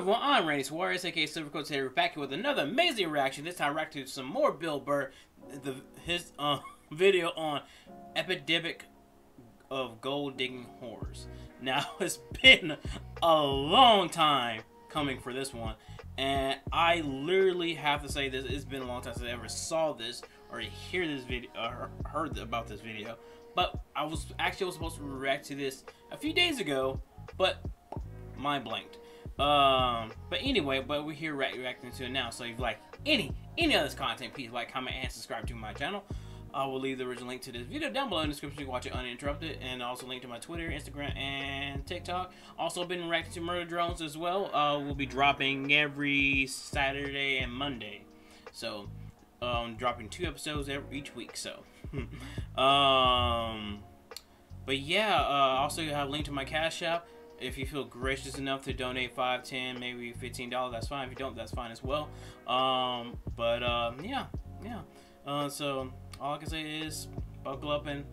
everyone, I'm Randy Suarez, aka Silver Coat. Today we're back here with another amazing reaction. This time, react to some more Bill Burr, his video on epidemic of gold digging horrors. Now it's been a long time coming for this one, and I literally have to say this. It's been a long time since I ever saw this or hear this video or heard about this video. But I was supposed to react to this a few days ago, but mind blanked. But anyway, but we're here reacting to it now. So if you like any of this content, please like, comment, and subscribe to my channel. I will leave the original link to this video down below in the description. You can watch it uninterrupted, and also link to my Twitter, Instagram, and TikTok. Also been reacting to Murder Drones as well. We'll be dropping every Saturday and Monday. So dropping 2 episodes each week. So but yeah, also you have a link to my Cash App. If you feel gracious enough to donate $5, $10, maybe $15, that's fine. If you don't, that's fine as well. So all I can say is buckle up and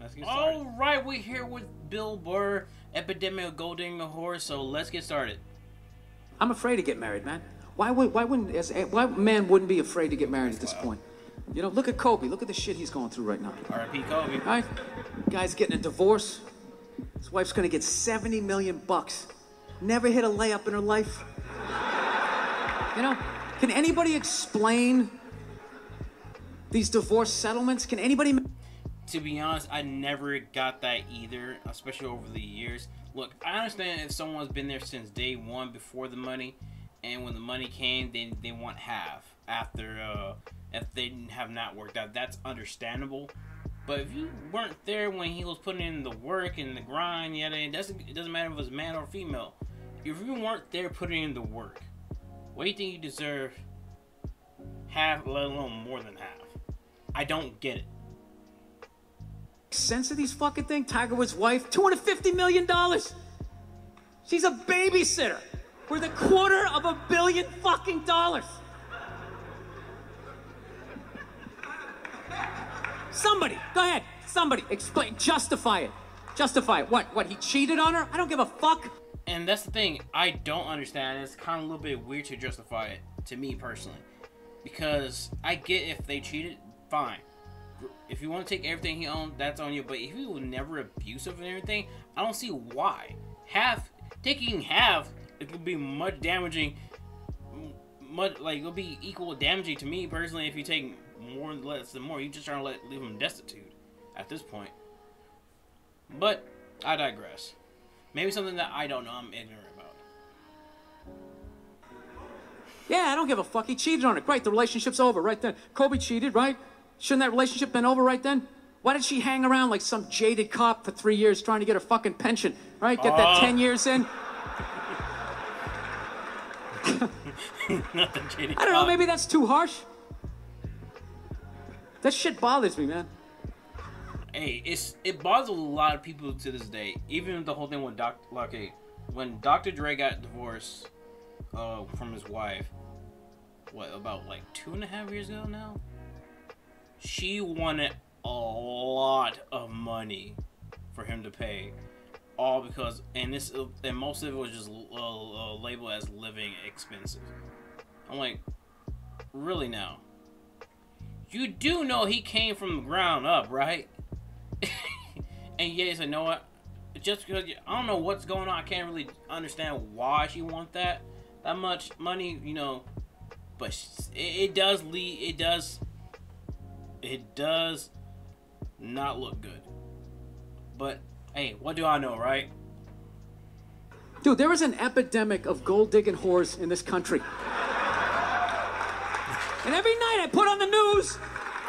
let's get started. All right, we're here with Bill Burr, epidemic of gold digging horrors. So let's get started. I'm afraid to get married, man. Why wouldn't be afraid to get married at this point? You know, look at Kobe. Look at the shit he's going through right now. R.I.P. Kobe. All right, guy's getting a divorce. His wife's gonna get $70 million bucks. Never hit a layup in her life. You know, can anybody explain these divorce settlements? Can anybody? To be honest, I never got that either, especially over the years. Look, I understand if someone's been there since day one before the money, and when the money came, they want half after if they have not worked out. That's understandable. But if you weren't there when he was putting in the work and the grind, yada, it doesn't matter if it was man or female. If you weren't there putting in the work, what do you think you deserve? Half, let alone more than half. I don't get it. Sense of these fucking things? Tiger Woods' wife, $250 million. She's a babysitter worth $250 million fucking dollars. Somebody, go ahead. Somebody, explain, justify it. Justify it. What? What? He cheated on her? I don't give a fuck. And that's the thing. I don't understand. It's kind of a little bit weird to justify it to me personally, because I get if they cheated, fine. If you want to take everything he owned, that's on you. But if he was never abusive and everything, I don't see why. Taking half, it could be much damaging. It'll be equal damaging to me personally if you take more and less than more. You just trying to leave him destitute at this point. But I digress. Maybe something that I don't know, I'm ignorant about. Yeah, I don't give a fuck. He cheated on it. Right, the relationship's over right then. Kobe cheated, right? Shouldn't that relationship been over right then? Why did she hang around like some jaded cop for 3 years trying to get her fucking pension? Right, get that 10 years in. Not the jaded cop. I don't know, maybe that's too harsh. That shit bothers me, man. Hey, it bothers a lot of people to this day. Even the whole thing with when Dr. Dre got divorced from his wife, what, about like 2.5 years ago now? She wanted a lot of money for him to pay, all because, and most of it was just labeled as living expenses. I'm like, really now? You do know he came from the ground up, right? And yeah, he said, you know what? Just because I don't know what's going on, I can't really understand why she wants that much money, you know. But it does lead, it does not look good. But hey, what do I know, right? Dude, there is an epidemic of gold digging whores in this country. And every night I put on the news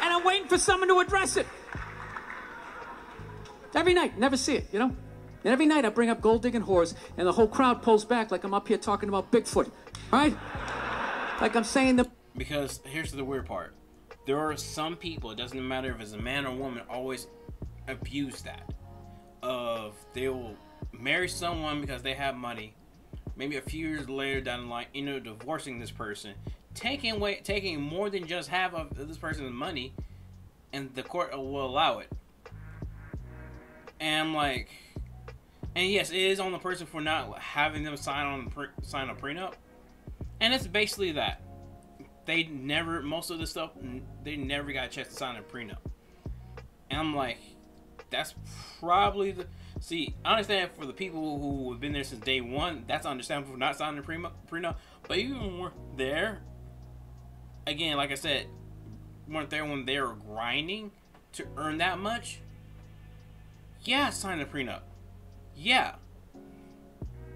and I'm waiting for someone to address it. Every night, never see it, you know? And every night I bring up gold digging whores and the whole crowd pulls back like I'm up here talking about Bigfoot, all right? Like I'm saying the... Because here's the weird part. There are some people, it doesn't matter if it's a man or a woman, always abuse that. They will marry someone because they have money. Maybe a few years later down the line, you know, divorcing this person, taking more than just half of this person's money, and the court will allow it. And I'm like, And yes, it is on the person for not having them sign a prenup. And it's basically that. They never, most of the stuff, they never got a chance to sign a prenup. And I'm like, that's probably the... See, I understand for the people who have been there since day one, that's understandable for not signing a prenup. But even weren't there, again, like I said, weren't there when they were grinding to earn that much? Yeah, sign a prenup. Yeah.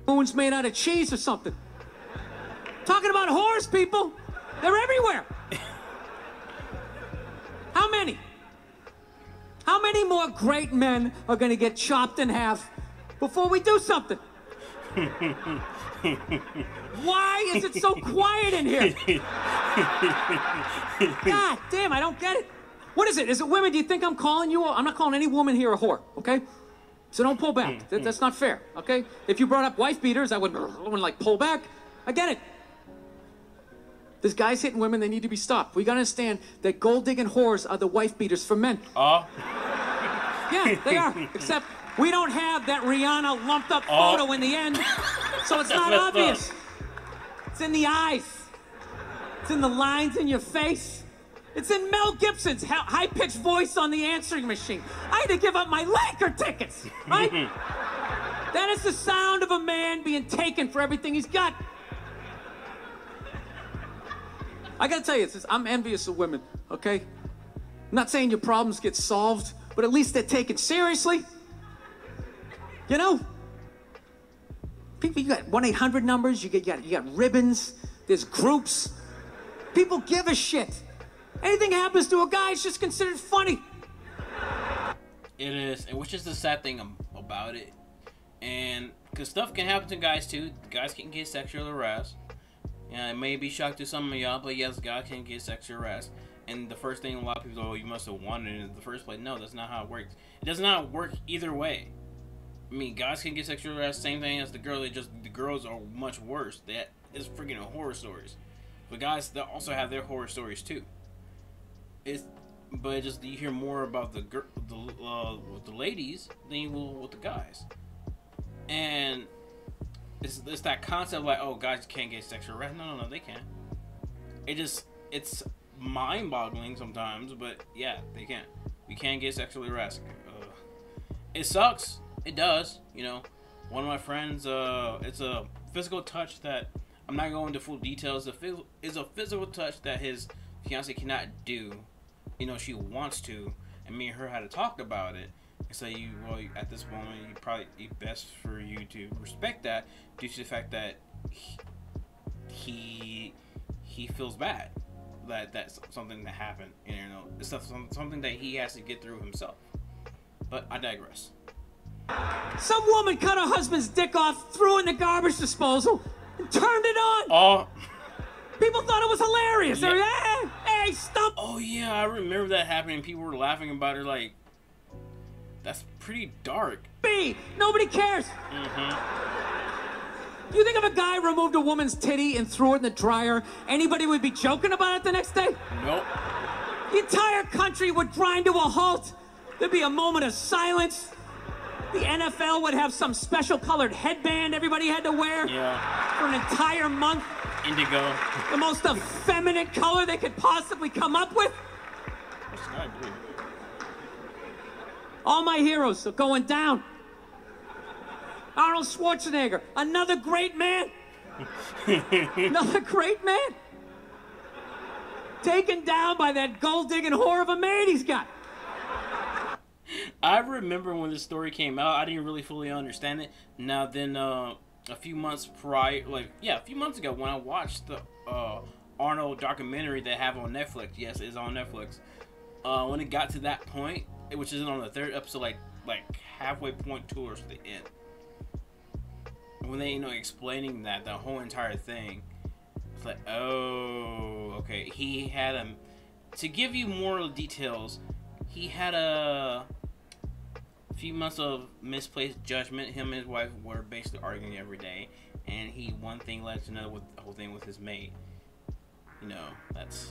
Spoons made out of cheese or something. Talking about whores, people. They're everywhere. How many? How many more great men are going to get chopped in half before we do something? Why is it so quiet in here? God damn, I don't get it. What is it? Is it women? Do you think I'm calling you? I'm not calling any woman here a whore, okay? So don't pull back. That's not fair, okay? If you brought up wife beaters, I wouldn't like pull back. I get it. There's guys hitting women, they need to be stopped. We gotta understand that gold digging whores are the wife beaters for men. Oh. Yeah, they are. Except we don't have that Rihanna lumped up photo in the end. So it's not obvious. Up. It's in the eyes. It's in the lines in your face. It's in Mel Gibson's high-pitched voice on the answering machine. I had to give up my Laker tickets, right? That is the sound of a man being taken for everything he's got. I gotta tell you, I'm envious of women, okay? I'm not saying your problems get solved, but at least they're taken seriously. You know? People, you got 1-800 numbers, you got ribbons, there's groups. People give a shit. Anything happens to a guy, it's just considered funny. It is, which is the sad thing about it. And, because stuff can happen to guys too. Guys can get sexually harassed. Yeah, it may be shock to some of y'all, but yes, God can get sexual harassed. And the first thing a lot of people go, oh, you must have wanted it in the first place. No, that's not how it works. It does not work either way. I mean, guys can get sexual harassed, same thing as the girl. It just the girls are much worse. That is freaking horror stories. But guys, they also have their horror stories too. It's but just you hear more about the ladies than you will with the guys. And it's that concept like, oh, guys can't get sexual harassed. No, they can't. It's mind-boggling sometimes, but yeah, they can't. We can't get sexually harassed. It sucks. It does. You know, one of my friends, it's a physical touch that, I'm not going into full details, it's a physical touch that his fiance cannot do. You know, she wants to, and me and her had to talk about it. So you, well, at this moment, you probably it's best for you to respect that, due to the fact that he feels bad that that's something that happened, and you know, it's something that he has to get through himself. But I digress. Some woman cut her husband's dick off, threw it in the garbage disposal, and turned it on. Oh. People thought it was hilarious. Yeah. They were like, hey, stop. Oh yeah, I remember that happening. People were laughing about it, like. That's pretty dark. B, nobody cares. Mm-hmm. You think if a guy removed a woman's titty and threw it in the dryer, anybody would be joking about it the next day? Nope. The entire country would grind to a halt. There'd be a moment of silence. The NFL would have some special colored headband everybody had to wear for an entire month. Indigo. The most effeminate color they could possibly come up with. What's that dude? All my heroes are going down. Arnold Schwarzenegger, another great man. Another great man. Taken down by that gold-digging whore of a man he's got. I remember when this story came out, I didn't really fully understand it. Now then, a few months prior, a few months ago when I watched the Arnold documentary they have on Netflix. Yes, it's on Netflix. When it got to that point, which is on the third episode, like halfway point towards the end, when they explaining that whole entire thing, it's like, oh, okay, he had him to give you more details. He had a few months of misplaced judgment. Him and his wife were basically arguing every day, and he one thing led to another with the whole thing with his mate. That's.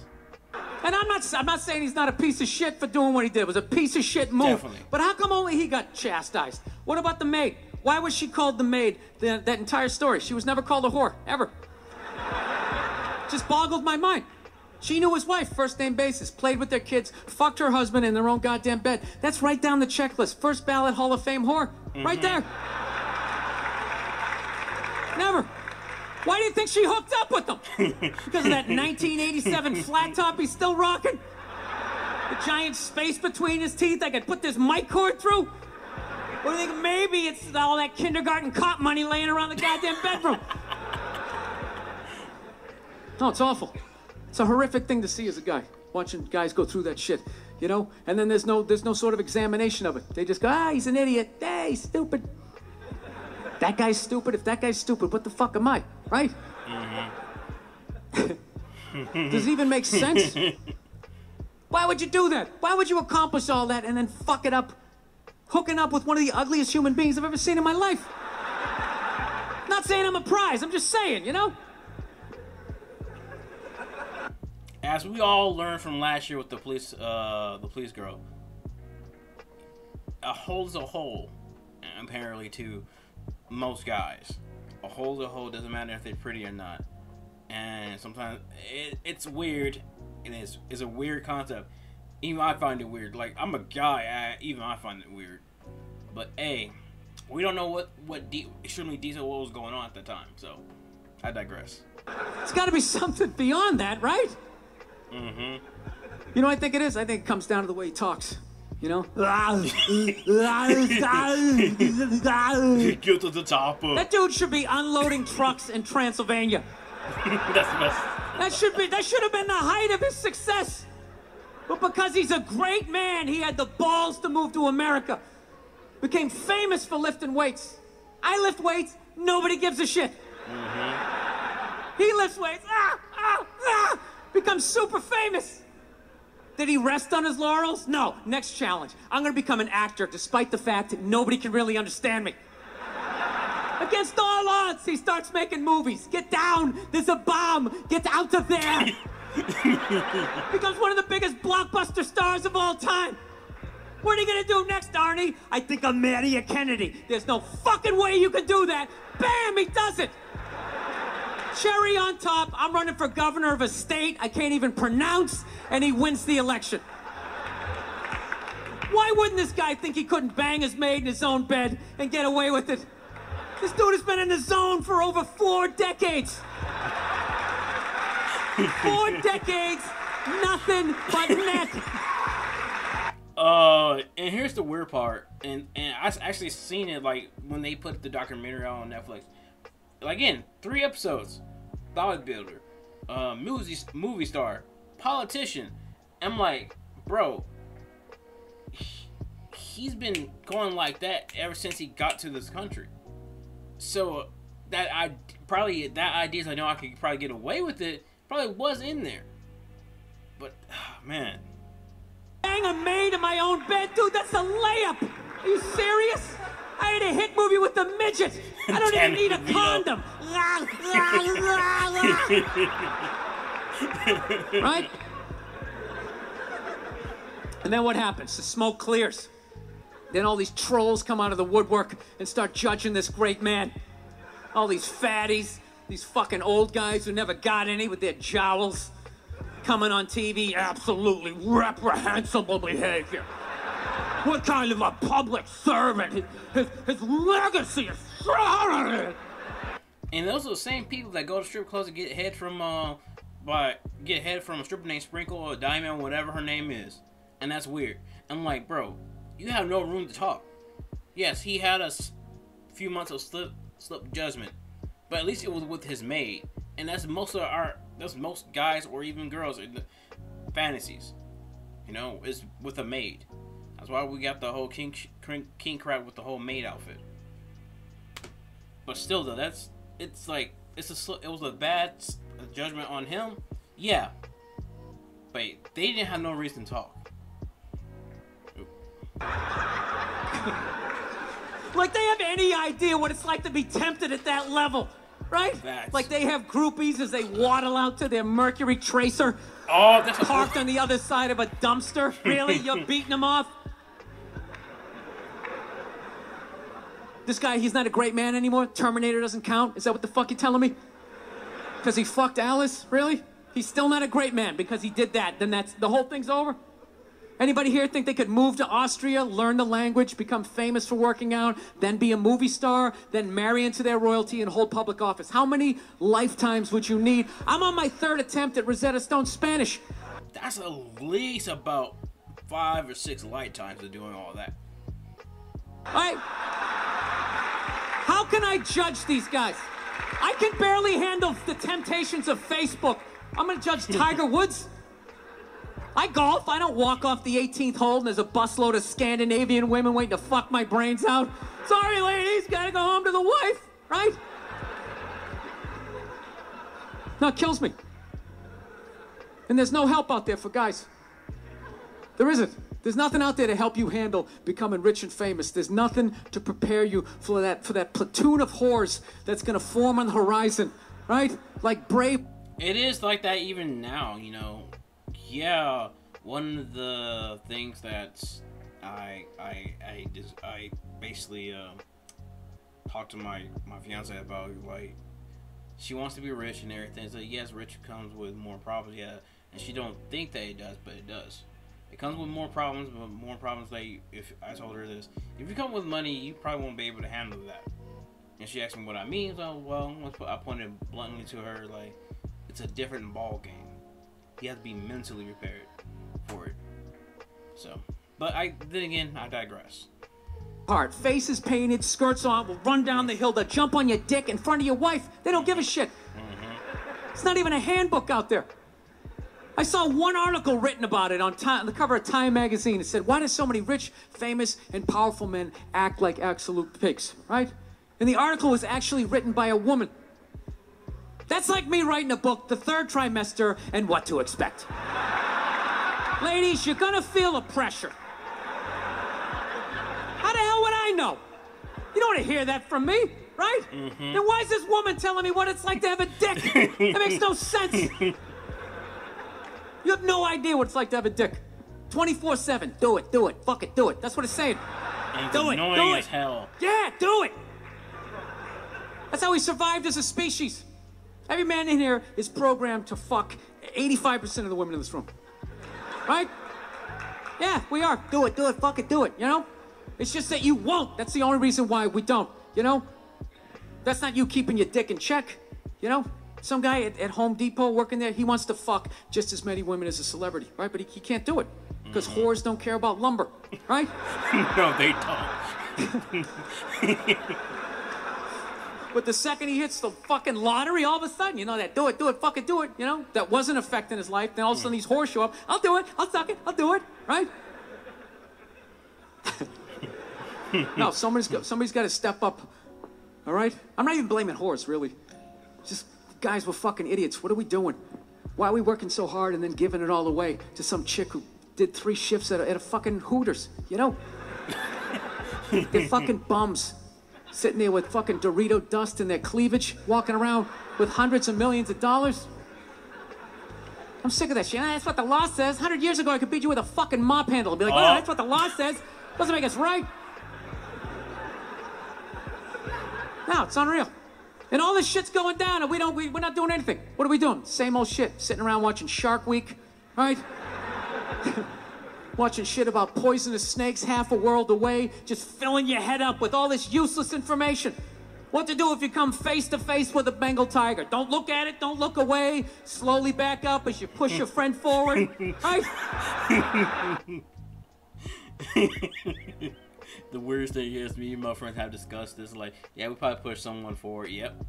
And I'm not saying he's not a piece of shit for doing what he did. It was a piece of shit move. Definitely. But how come only he got chastised? What about the maid? Why was she called the maid that entire story? She was never called a whore, ever. Just boggled my mind. She knew his wife, first name basis, played with their kids, fucked her husband in their own goddamn bed. That's right down the checklist. First ballot Hall of Fame whore. Mm-hmm. Right there. Never. Why do you think she hooked up with them? Because of that 1987 flat top he's still rocking? The giant space between his teeth I could put this mic cord through? What do you think? Maybe it's all that Kindergarten Cop money laying around the goddamn bedroom. No, it's awful. It's a horrific thing to see as a guy, watching guys go through that shit, you know? And then there's no sort of examination of it. They just go, ah, he's an idiot. Hey, he's stupid. That guy's stupid. If that guy's stupid, what the fuck am I, right? Mm-hmm. Does it even make sense? Why would you do that? Why would you accomplish all that and then fuck it up, hooking up with one of the ugliest human beings I've ever seen in my life? Not saying I'm a prize. I'm just saying, you know? As we all learned from last year with the police girl, a hole's a hole, apparently, to most guys. A hole's a hole, doesn't matter if they're pretty or not. And sometimes it's weird. It's a weird concept. Even I find it weird. Like, I'm a guy, even I find it weird. But hey, we don't know extremely detailed what was going on at the time. So I digress. It's got to be something beyond that, right? Mm-hmm. You know, I think it is. I think it comes down to the way he talks. You know? Get to the top. That dude should be unloading trucks in Transylvania. That should have been the height of his success. But because he's a great man, he had the balls to move to America. Became famous for lifting weights. I lift weights, nobody gives a shit. Mm-hmm. He lifts weights. Ah, ah, ah. Become super famous. Did he rest on his laurels? No. Next challenge. I'm gonna become an actor despite the fact that nobody can really understand me. Against all odds, he starts making movies. Get down, there's a bomb, get out of there. Becomes one of the biggest blockbuster stars of all time. What are you gonna do next, Arnie? I think I'm marrying Kennedy. There's no fucking way you can do that. Bam, he does it. Cherry on top, I'm running for governor of a state I can't even pronounce, and he wins the election. Why wouldn't this guy think he couldn't bang his maid in his own bed and get away with it? This dude has been in the zone for over 4 decades. 4 decades, nothing but net. And here's the weird part, and I actually seen it, like, when they put the documentary out on Netflix. Again, 3 episodes. Bodybuilder, movie star, politician. I'm like, bro, he's been going like that ever since he got to this country. So that idea, I know I could probably get away with it, probably was in there. But oh, man, bang a maid in my own bed, dude. That's a layup. Are you serious? I had a hit movie with the midget. I don't even need a condom. Right? And then what happens? The smoke clears. Then all these trolls come out of the woodwork and start judging this great man. All these fatties, these fucking old guys who never got any with their jowls, coming on TV, absolutely reprehensible behavior. What kind of a public servant? His legacy is strong. And those are the same people that go to strip clubs and get head from a stripper named Sprinkle or Diamond, whatever her name is. And that's weird. I'm like, bro, you have no room to talk. Yes, he had a few months of slip judgment, but at least it was with his maid. And that's most guys or even girls' fantasies. You know, is with a maid. That's why we got the whole king crap with the whole maid outfit. But still, though, it was a bad judgment on him. Yeah, but they didn't have no reason to talk. Like they have any idea what it's like to be tempted at that level, right? That's... Like they have groupies as they waddle out to their Mercury Tracer, oh, that's parked on the other side of a dumpster. Really, you're beating them off? This guy, he's not a great man anymore? Terminator doesn't count? Is that what the fuck you're telling me? Because he fucked Alice? Really? He's still not a great man because he did that. Then that's, the whole thing's over? Anybody here think they could move to Austria, learn the language, become famous for working out, then be a movie star, then marry into their royalty and hold public office? How many lifetimes would you need? I'm on my third attempt at Rosetta Stone Spanish. That's at least about 5 or 6 lifetimes of doing all that. How can I judge these guys? I can barely handle the temptations of Facebook. I'm gonna judge Tiger Woods. I golf, I don't walk off the 18th hole and there's a busload of Scandinavian women waiting to fuck my brains out. Sorry ladies, gotta go home to the wife, right? No, it kills me. And there's no help out there for guys. There isn't. There's nothing out there to help you handle becoming rich and famous. There's nothing to prepare you for that platoon of whores that's gonna form on the horizon, right? Like brave. It is like that even now, you know. Yeah, one of the things that I basically talked to my fiance about, like, she wants to be rich and everything. So yes, rich comes with more problems, yeah, and she don't think that it does, but it does. It comes with more problems, but more problems. Like, if I told her this, if you come with money, you probably won't be able to handle that. And she asked me what I mean. So well, I pointed bluntly to her, like, it's a different ball game. You have to be mentally prepared for it. So, but then again, I digress. Heart, faces painted, skirts on, will run down the hill, they'll jump on your dick in front of your wife. They don't give a shit. Mm-hmm. It's not even a handbook out there. I saw one article written about it on Time, on the cover of Time magazine. It said, why do so many rich, famous, and powerful men act like absolute pigs, right? And the article was actually written by a woman. That's like me writing a book, the 3rd trimester, and what to expect. Ladies, you're gonna feel a pressure. How the hell would I know? You don't wanna hear that from me, right? Mm-hmm. Then why is this woman telling me what it's like to have a dick? That makes no sense. You have no idea what it's like to have a dick. 24/7, do it, fuck it, do it. That's what it's saying. Do it. Yeah, do it. That's how we survived as a species. Every man in here is programmed to fuck 85% of the women in this room. Right? Yeah, we are. Do it, fuck it, do it, you know? It's just that you won't. That's the only reason why we don't, you know? That's not you keeping your dick in check, you know? Some guy at Home Depot working there, he wants to fuck just as many women as a celebrity, right? But he can't do it because whores don't care about lumber, right? No, they don't. But the second he hits the fucking lottery, all of a sudden, you know, that do it, fucking do it, you know? That wasn't affecting his life. Then all of a sudden these whores show up. I'll do it, I'll suck it, I'll do it, right? No, somebody's got to step up, all right? I'm not even blaming whores, really. Just, guys, we're fucking idiots. What are we doing? Why are we working so hard and then giving it all away to some chick who did 3 shifts at a fucking Hooters, you know? They're fucking bums. Sitting there with fucking Dorito dust in their cleavage, walking around with hundreds of millions of dollars. I'm sick of that shit. That's what the law says. 100 years ago, I could beat you with a fucking mop handle. I'd be like, oh, that's what the law says. Doesn't make us right. No, it's unreal. And all this shit's going down, and we're not doing anything. What are we doing? Same old shit. Sitting around watching Shark Week, right? Watching shit about poisonous snakes half a world away, just filling your head up with all this useless information. What to do if you come face to face with a Bengal tiger? Don't look at it, don't look away. Slowly back up as you push your friend forward. Right? The weirdest thing here is me and my friends have discussed this, like, yeah, we probably push someone forward, yep.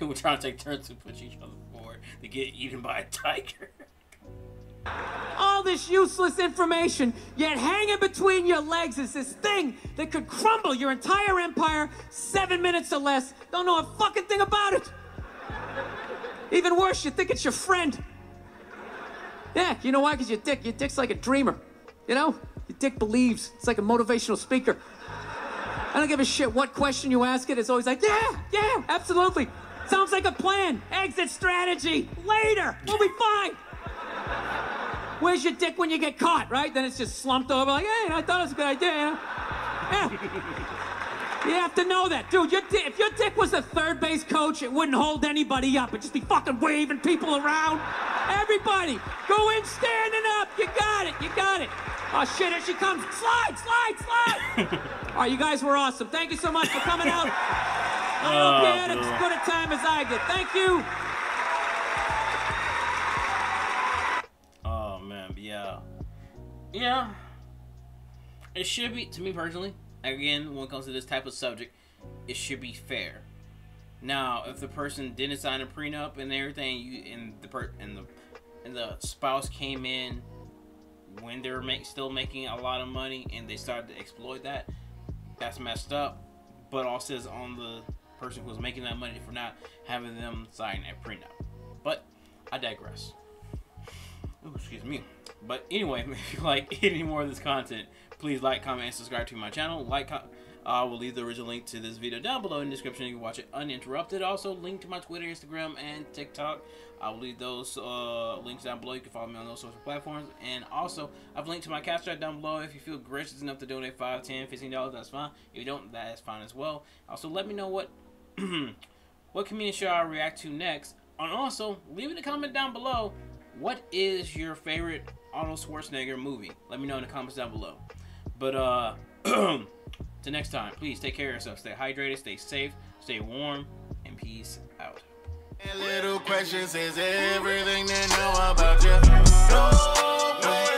We're trying to take turns to push each other forward to get eaten by a tiger. All this useless information, yet hanging between your legs is this thing that could crumble your entire empire 7 minutes or less. Don't know a fucking thing about it. Even worse, you think it's your friend. Yeah, you know why? Because your dick's like a dreamer. You know? Your dick believes. It's like a motivational speaker. I don't give a shit what question you ask it. It's always like, yeah, yeah, absolutely. Sounds like a plan. Exit strategy. Later. We'll be fine. Where's your dick when you get caught, right? Then it's just slumped over like, hey, I thought it was a good idea, you know? Yeah. You have to know that. Dude, if your dick was a third base coach, it wouldn't hold anybody up. It'd just be fucking waving people around. Everybody, go in standing up. You got it. You got it. Oh, shit, here she comes. Slide, slide, slide. All right, you guys were awesome. Thank you so much for coming out. I hope you had as good a time as I did. Thank you. Oh, man, yeah. Yeah. It should be, to me personally, again, when it comes to this type of subject, it should be fair. Now, if the person didn't sign a prenup and everything, and the spouse came in when they were still making a lot of money and they started to exploit that, that's messed up. But also is on the person who was making that money for not having them sign a prenup. But I digress. Ooh, excuse me. But anyway, if you like any more of this content, please like, comment, and subscribe to my channel. We'll leave the original link to this video down below in the description. You can watch it uninterrupted. Also, link to my Twitter, Instagram, and TikTok. I'll leave those links down below. You can follow me on those social platforms. And also, I've linked to my Cash App down below. If you feel gracious enough to donate $5, $10, $15, that's fine. If you don't, that is fine as well. Also, let me know what, what community should I react to next. And also, leave in a comment down below, what is your favorite Arnold Schwarzenegger movie? Let me know in the comments down below. But, till next time, please take care of yourself. Stay hydrated, stay safe, stay warm, and peace out. And little questions is everything they know about you. No way.